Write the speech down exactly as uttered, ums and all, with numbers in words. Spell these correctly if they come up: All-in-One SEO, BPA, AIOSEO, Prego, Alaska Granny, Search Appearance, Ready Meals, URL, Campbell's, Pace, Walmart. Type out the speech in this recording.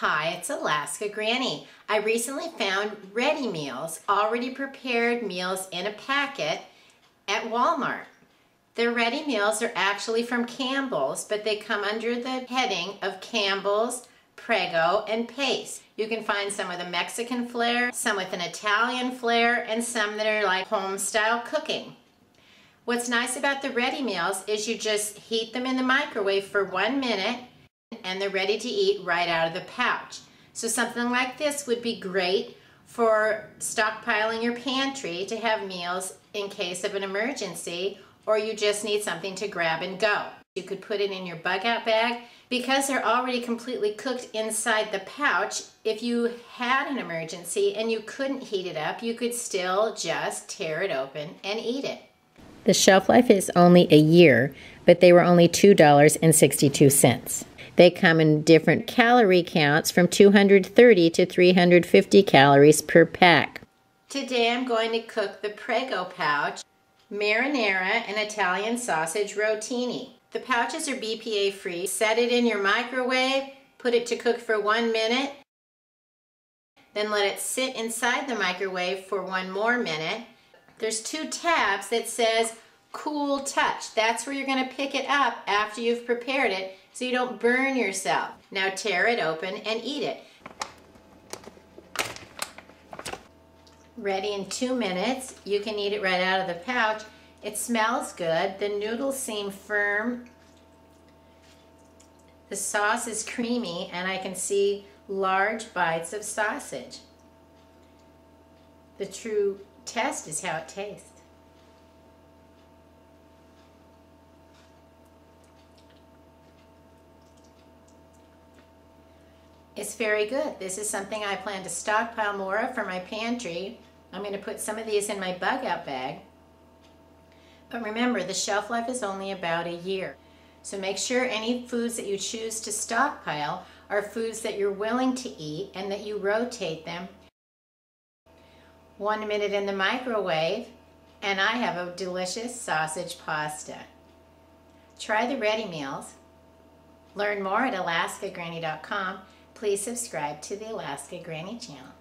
Hi, it's Alaska Granny. I recently found Ready Meals, already prepared meals in a packet at Walmart. The Ready Meals are actually from Campbell's, but they come under the heading of Campbell's, Prego, and Pace. You can find some with a Mexican flair, some with an Italian flair, and some that are like home-style cooking. What's nice about the Ready Meals is you just heat them in the microwave for one minute and they're ready to eat right out of the pouch. So something like this would be great for stockpiling your pantry to have meals in case of an emergency, or you just need something to grab and go. You could put it in your bug out bag. Because they're already completely cooked inside the pouch, if you had an emergency and you couldn't heat it up, you could still just tear it open and eat it. The shelf life is only a year, but they were only two dollars and sixty-two cents. They come in different calorie counts from two hundred thirty to three hundred fifty calories per pack. Today I'm going to cook the Prego pouch, marinara, and Italian sausage rotini. The pouches are B P A free. Set it in your microwave, put it to cook for one minute, then let it sit inside the microwave for one more minute. There's two tabs that says cool touch. That's where you're going to pick it up after you've prepared it, so you don't burn yourself. Now tear it open and eat it. Ready in two minutes. You can eat it right out of the pouch. It smells good. The noodles seem firm. The sauce is creamy, and I can see large bites of sausage. The true test is how it tastes. It's very good. This is something I plan to stockpile more of for my pantry. I'm going to put some of these in my bug out bag. But remember, the shelf life is only about a year. So make sure any foods that you choose to stockpile are foods that you're willing to eat and that you rotate them. One minute in the microwave, and I have a delicious sausage pasta. Try the Ready Meals. Learn more at Alaska Granny dot com. Please subscribe to the Alaska Granny channel.